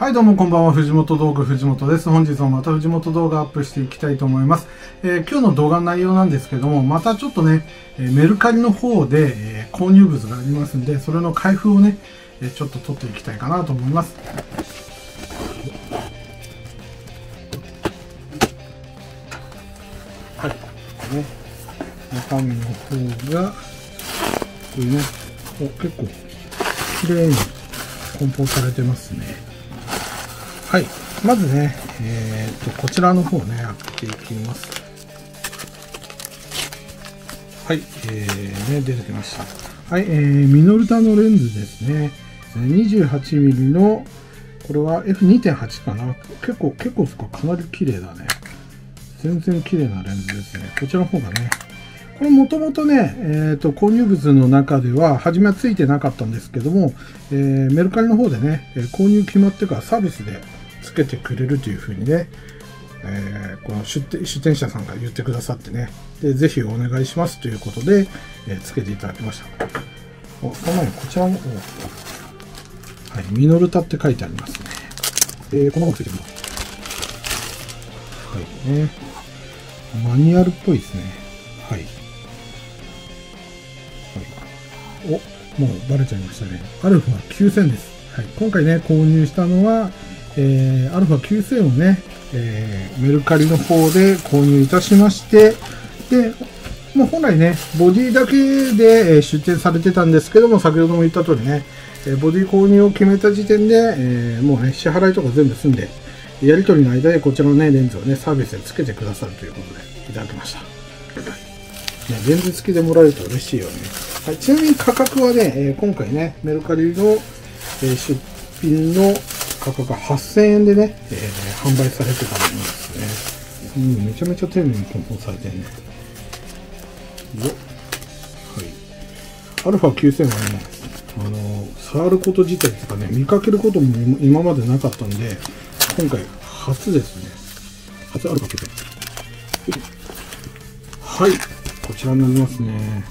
はいどうもこんばんは、藤本道具藤本です。本日もまた藤本動画アップしていきたいと思います。今日の動画の内容なんですけども、またちょっとね、メルカリの方で、購入物がありますんで、それの開封をね、ちょっと撮っていきたいかなと思います。はい、ね、中身の方が、これね、結構きれいに梱包されてますね。はい、まずね、こちらの方ね、開けていきます。はい、ね、出てきました。はい、ミノルタのレンズですね。28mm の、これは F2.8 かな。結構ですか、かなり綺麗だね。全然綺麗なレンズですね。こちらの方がね。これもともとね、購入物の中では、初めは付いてなかったんですけども、メルカリの方でね、購入決まってからサービスで付けてくれるというふうにね、この出店者さんが言ってくださってね、でぜひお願いしますということで、付けていただきました。お、その前にこちらの、はい、ミノルタって書いてありますね。この方付いてます。はいね。マニュアルっぽいですね。はい。お、もうバレちゃいましたね。アルファ9000です。はい、今回ね、購入したのは、アルファ9000をね、メルカリの方で購入いたしまして、で、もう本来ね、ボディだけで出店されてたんですけども、先ほども言った通りね、ボディ購入を決めた時点で、もうね、支払いとか全部済んで、やり取りの間でこちらのね、レンズをね、サービスで付けてくださるということで、いただきました。ね、レンズ付きでもらえると嬉しいよね。はい、ちなみに価格はね、今回ね、メルカリの、出品の価格が8000円でね、販売されてたんですね。めちゃめちゃ丁寧に梱包されてるね。はい。アルファ9000はね、触ること自体とかね、見かけることも今までなかったんで、今回初ですね。初アルファ9000。はい、こちらになりますね。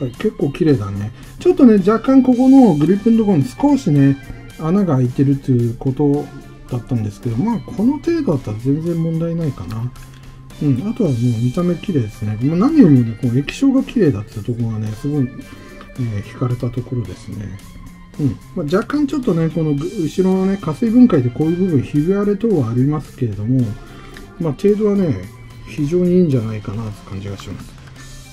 はい、結構綺麗だね。ちょっとね、若干ここのグリップのところに少しね、穴が開いてるということだったんですけど、まあ、この程度だったら全然問題ないかな。うん、あとはもう見た目綺麗ですね。もう何よりもね、この液晶が綺麗だってところがね、すごい、惹かれたところですね。うん。まあ、若干ちょっとね、この後ろのね、加水分解でこういう部分、ひび割れ等はありますけれども、まあ、程度はね、非常にいいんじゃないかなって感じがします。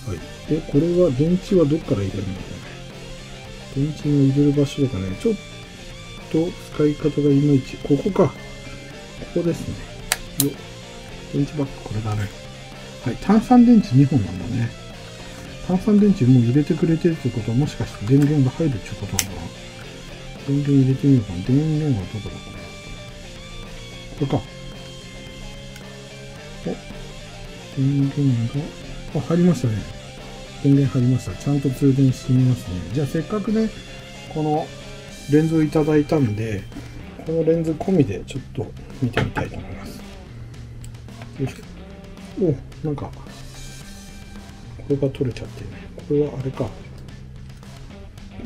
はい、でこれは電池はどっから入れるのかな。電池の入れる場所とかね、ちょっと使い方がいまいち。ここか。ここですね。よ電池バッグ、これだね。はい、単三電池2本なんだね。単三電池もう入れてくれてるってことは、もしかして電源が入るってことなのかな。電源入れてみようかな。電源はどこだこれ。これか。お電源が。あ、入りましたね。電源入りました。ちゃんと通電してみますね。じゃあせっかくね、このレンズをいただいたんで、このレンズ込みでちょっと見てみたいと思います。よいしょ。お、なんか、これが取れちゃってね。これはあれか。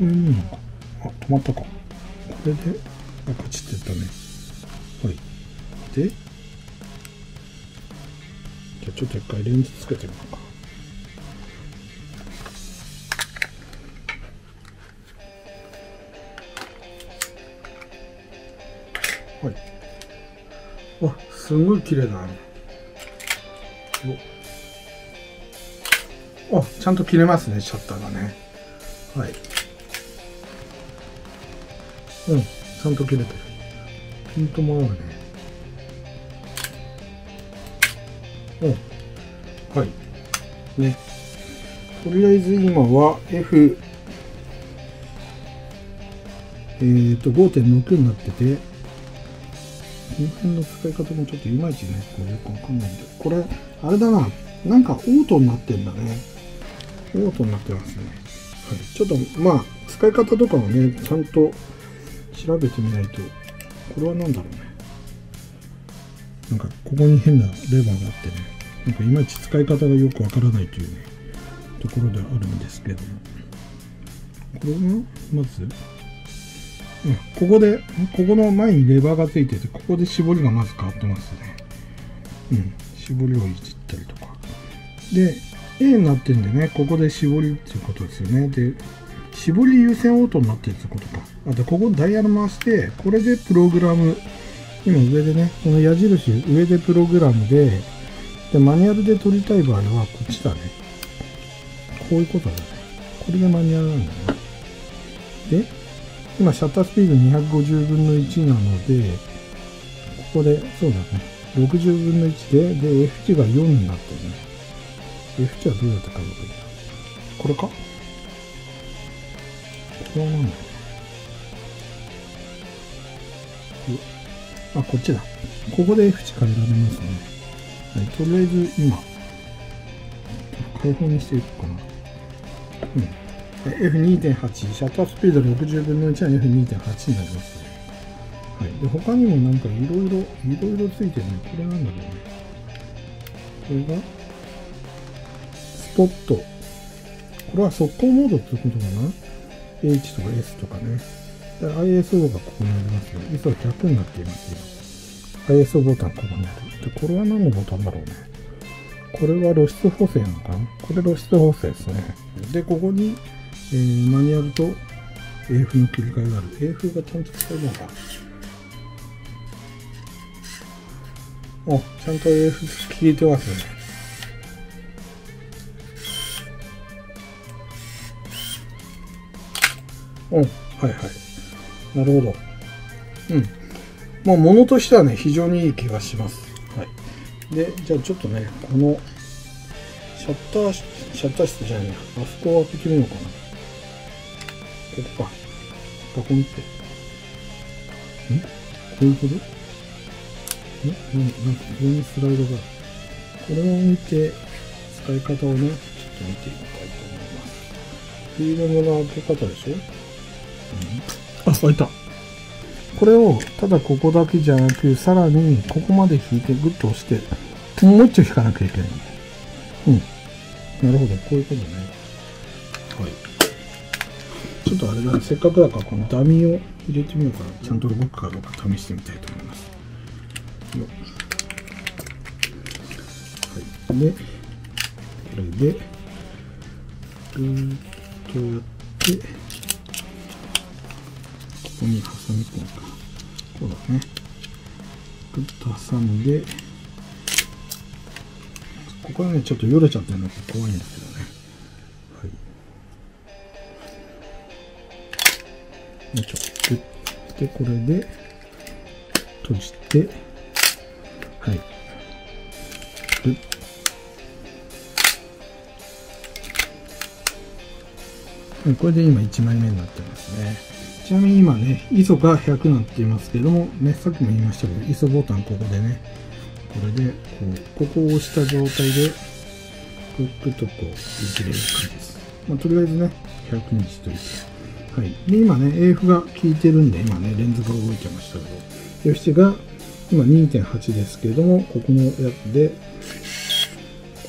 あ、止まったか。これで、あ、カチッてやったね。はい。で、じゃあちょっと一回レンズつけてみようか。はい、わすごい綺麗だね。お、ちゃんと切れますね、シャッターがね。はい、うん、ちゃんと切れてる。ピントも合うね。うん、はいね。とりあえず今は F 5.6 になってて、この辺の使い方もちょっといまいちね、これよくわかんないんで。これ、あれだな。なんかオートになってんだね。オートになってますね。はい。ちょっと、まあ、使い方とかをね、ちゃんと調べてみないと。これは何だろうね。なんか、ここに変なレバーがあってね。なんか、いまいち使い方がよくわからないというね、ところではあるんですけども。これは、まず、ね、ここで、ここの前にレバーがついてて、ここで絞りがまず変わってますね。うん、絞りをいじったりとか。で、A になってるんでね、ここで絞りっていうことですよね。で、絞り優先オートになってるってことか。あと、ここダイヤル回して、これでプログラム。今上でね、この矢印、上でプログラムで、で、マニュアルで取りたい場合は、こっちだね。こういうことだね。これがマニュアルなんだね。で、今、シャッタースピード250分の1なので、ここで、そうだね、60分の1で、で、F 値が4になってるね。F 値はどうやって書くの？これか？これは何だろう？あ、こっちだ。ここで F 値変えられますね。はい、とりあえず今、開放にしていこうかな。うん。F2.8、シャッタースピード60分の1は F2.8 になりますね。はい。で、他にもなんかいろいろついてるね。これなんだろうね。これがスポット。これは速攻モードってことかな？ H とか S とかね。ISO がここにありますよ。ISO 100になっていますよ。ISO ボタンここにある。で、これは何のボタンだろうね。これは露出補正なのかな？これ露出補正ですね。で、ここに、マニュアルと AF の切り替えがある。AF がちゃんと使えるのか。あ、ちゃんと AF 切れてますよね。うん、はいはい。なるほど。うん。まあ、ものとしてはね、非常にいい気がします。はい。で、じゃあちょっとね、この、シャッター室じゃないな。あそこを開けてみようかな。ここか。バコンって。ん？こういうこと？ん？なんか上にスライドがある。これを見て、使い方をね、ちょっと見ていきたいと思います。フィールドの開け方でしょ？あ、開いた。これを、ただここだけじゃなく、さらに、ここまで引いて、グッと押して、もう一丁引かなきゃいけない。うん。なるほど、こういうことね。はい。ちょっとあれだね、せっかくだから、このダミーを入れてみようかな。ちゃんと動くかどうか試してみたいと思います。はい。で、これで、グーッとやって、ここに挟み込むか。こうだね。ぐっと挟んで、ここはね、ちょっとよれちゃってるのが怖いんですけどね。はい。よいしょ。グッて、これで、閉じて、はい。グッ。これで今1枚目になってますね。ちなみに今ね、ISO が100になっていますけども、ね、さっきも言いましたけど、ISO ボタンここでね、これで、ここを押した状態で、クックとこう、いじれる感じです。まあ、とりあえずね、100にしといて。はい。で、今ね、AF が効いてるんで、今ね、レンズが動いてましたけど、F 値が、今 2.8 ですけども、ここのやつで、こ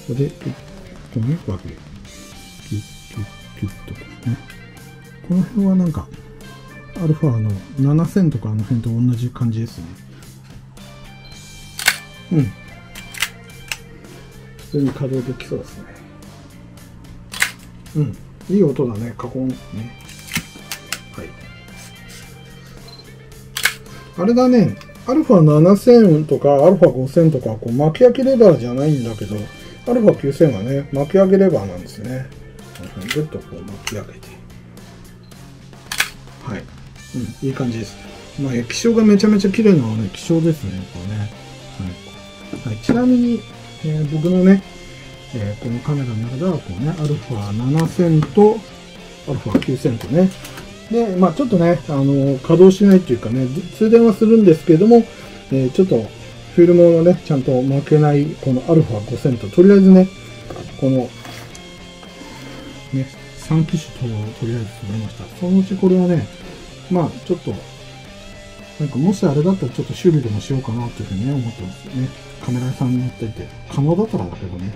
こで、クッとね、こう開ける。キュッキュッキュッとこうね。この辺はなんか、アルファの7000とかあの辺と同じ感じですね。うん。普通に稼働できそうですね。うん。いい音だね。カコンね。はい。あれだね。アルファ7000とかアルファ5000とかこう巻き上げレバーじゃないんだけど、アルファ9000はね、巻き上げレバーなんですね。ぐっとこう巻き上げて。はい。うん、いい感じです。まあ、液晶がめちゃめちゃ綺麗なのはね、液晶ですね、これね。はい。はい、ちなみに、僕のね、このカメラの中では、こうね、アルファ7000と、アルファ9000とね。で、まあ、ちょっとね、稼働しないというかね、通電はするんですけれども、ちょっと、フィルムをね、ちゃんと負けない、このアルファ5000と、とりあえずね、この、ね、3機種と、とりあえず撮れました。そのうちこれはね、まあちょっと、なんかもしあれだったらちょっと修理でもしようかなというふうにね、思ってますよね。カメラ屋さんになっていて、可能だったらだけどね。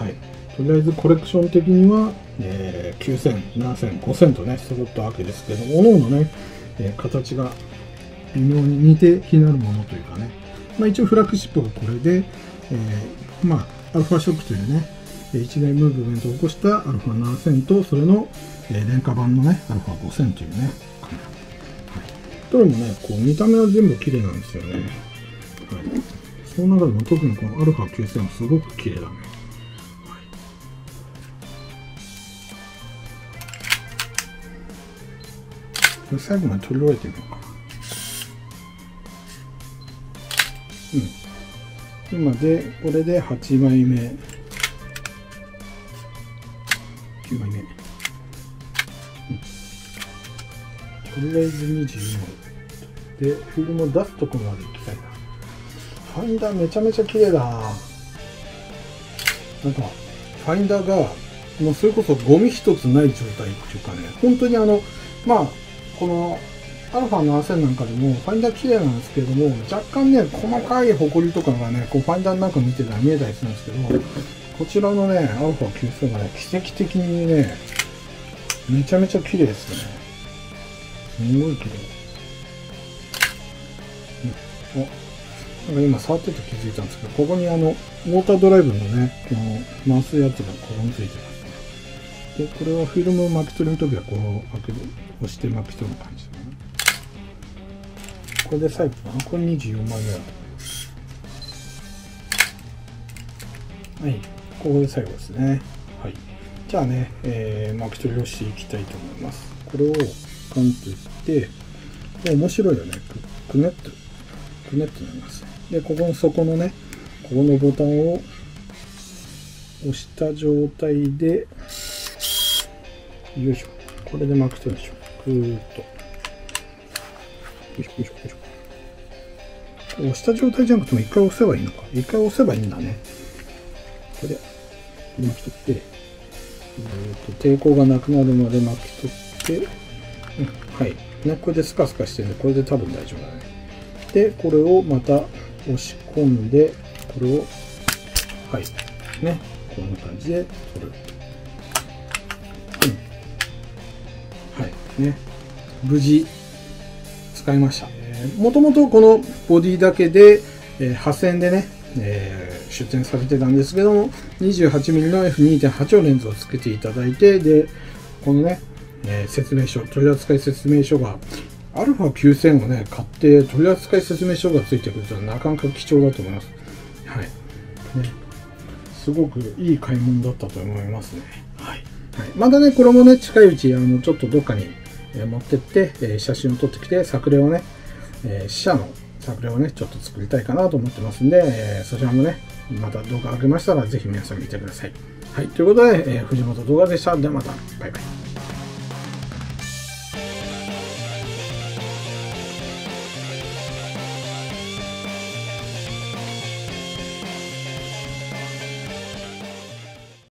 はい。とりあえずコレクション的には、9000、7000、5000とね、揃ったわけですけども、各々ね、って形が微妙に似て気になるものというかね、まあ、一応フラッグシップがこれで、まあ、アルファショックというね一大ムーブメントを起こしたアルファ7000とそれの廉価版のねアルファ5000というね、どれもねこう見た目は全部綺麗なんですよね、はい、その中でも特にこのアルファ9000はすごく綺麗だね、はい、これ最後まで取り終えてみようかな。うん、今でこれで8枚目、9枚目、とりあえず20枚でフィルムを出すところまで行きたいな。ファインダーめちゃめちゃ綺麗だな。なんかファインダーがもうそれこそゴミ一つない状態っていうかね、本当にまあこのアルファの7000なんかでもファインダー綺麗なんですけれども、若干ね細かいホコリとかがねこうファインダーなんか見てたら見えたりするんですけど、こちらのねアルファ9000がね奇跡的にねめちゃめちゃ綺麗ですよね。すごい綺麗。お、なんか今触ってて気づいたんですけど、ここにウォータードライブのねこの回すやつがここについてますね。でこれはフィルムを巻き取るときはこう押して巻き取る感じですね。これで最後かな。これ24枚ぐらい。はい、ここで最後ですね。はい。じゃあね、巻き取りをしていきたいと思います。これをカンといって、面白いよね。くねっとなります。で、ここの底のね、ここのボタンを押した状態で、よいしょ。これで巻き取るでしょ。ぐーっと。押した状態じゃなくても一回押せばいいのか。一回押せばいいんだね。これで巻き取って、抵抗がなくなるまで巻き取って、はい、ね、これでスカスカしてるんで、これで多分大丈夫だね。で、これをまた押し込んで、これを、はい、ね、こんな感じで取る。うん、はい、ね、無事、使いました。もともとこのボディだけで、8000でね、出展されてたんですけども、28mm の F2.8 をレンズをつけていただいて、でこのね、説明書、取扱説明書が α9000 をね買って取扱説明書がついてくるとなかなか貴重だと思います。はい、ね、すごくいい買い物だったと思いますね。はい、はい、まだねこれもね近いうちちょっとどっかに持ってって写真を撮ってきて作例をね、試写の作例をねちょっと作りたいかなと思ってますんで、そちらもねまた動画上げましたらぜひ皆さん見てください。はい、ということで、藤本動画でした。ではまた、バイバイ。